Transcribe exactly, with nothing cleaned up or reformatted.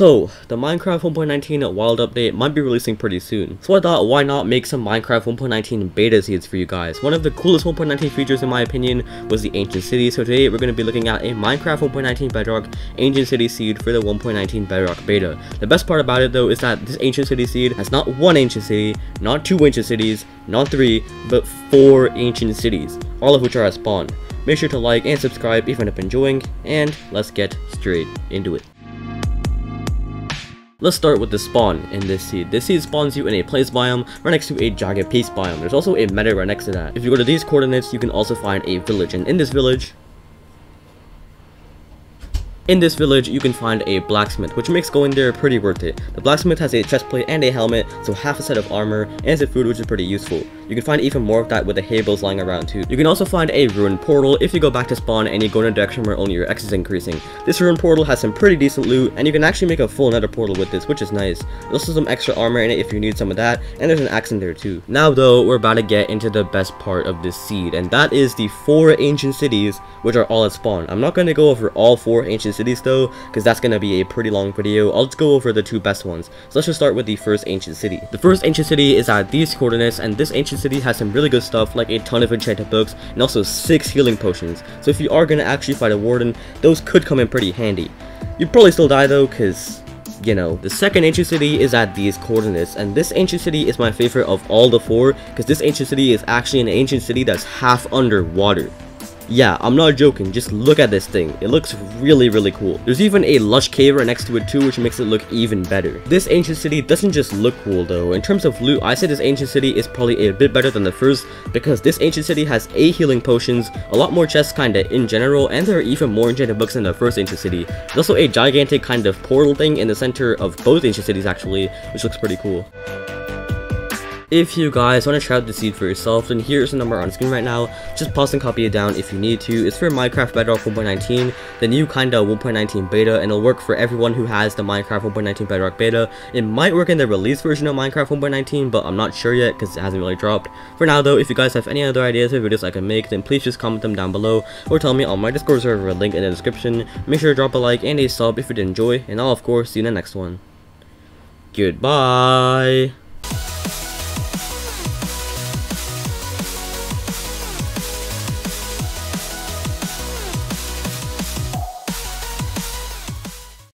So, the Minecraft one point nineteen Wild Update might be releasing pretty soon, so I thought why not make some Minecraft one point nineteen beta seeds for you guys. One of the coolest one point nineteen features in my opinion was the Ancient City, so today we're going to be looking at a Minecraft one point nineteen Bedrock Ancient City seed for the one point nineteen Bedrock beta. The best part about it though is that this Ancient City seed has not one Ancient City, not two Ancient Cities, not three, but four Ancient Cities, all of which are at spawn. Make sure to like and subscribe if you end up enjoying, and let's get straight into it. Let's start with the spawn in this seed. This seed spawns you in a place biome right next to a jagged peace biome. There's also a meadow right next to that. If you go to these coordinates, you can also find a village, and in this village, In this village, you can find a blacksmith, which makes going there pretty worth it. The blacksmith has a chestplate and a helmet, so half a set of armor, and some food, which is pretty useful. You can find even more of that with the hay bales lying around too. You can also find a ruined portal if you go back to spawn and you go in a direction where only your X is increasing. This ruined portal has some pretty decent loot, and you can actually make a full nether portal with this, which is nice. There's also some extra armor in it if you need some of that, and there's an axe in there too. Now though, we're about to get into the best part of this seed, and that is the four ancient cities, which are all at spawn. I'm not going to go over all four ancient cities cities though, because that's going to be a pretty long video. I'll just go over the two best ones, so let's just start with the first ancient city. The first ancient city is at these coordinates, and this ancient city has some really good stuff like a ton of enchanted books and also six healing potions, so if you are going to actually fight a warden, those could come in pretty handy. You'd probably still die though, because you know. The second ancient city is at these coordinates, and this ancient city is my favorite of all the four, because this ancient city is actually an ancient city that's half underwater. Yeah, I'm not joking, just look at this thing. It looks really, really cool. There's even a lush cave right next to it too, which makes it look even better. This ancient city doesn't just look cool though. In terms of loot, I say this ancient city is probably a bit better than the first, because this ancient city has eight healing potions, a lot more chests kinda in general, and there are even more enchanted books in the first ancient city. There's also a gigantic kind of portal thing in the center of both ancient cities actually, which looks pretty cool. If you guys want to try out the seed for yourself, then here's the number on screen right now. Just pause and copy it down if you need to. It's for Minecraft Bedrock one point nineteen, the new kinda one point nineteen beta, and it'll work for everyone who has the Minecraft one point nineteen Bedrock beta. It might work in the release version of Minecraft one point nineteen, but I'm not sure yet because it hasn't really dropped. For now though, if you guys have any other ideas or videos I can make, then please just comment them down below, or tell me on my Discord server, link in the description. Make sure to drop a like and a sub if you did enjoy, and I'll of course see you in the next one. Goodbye!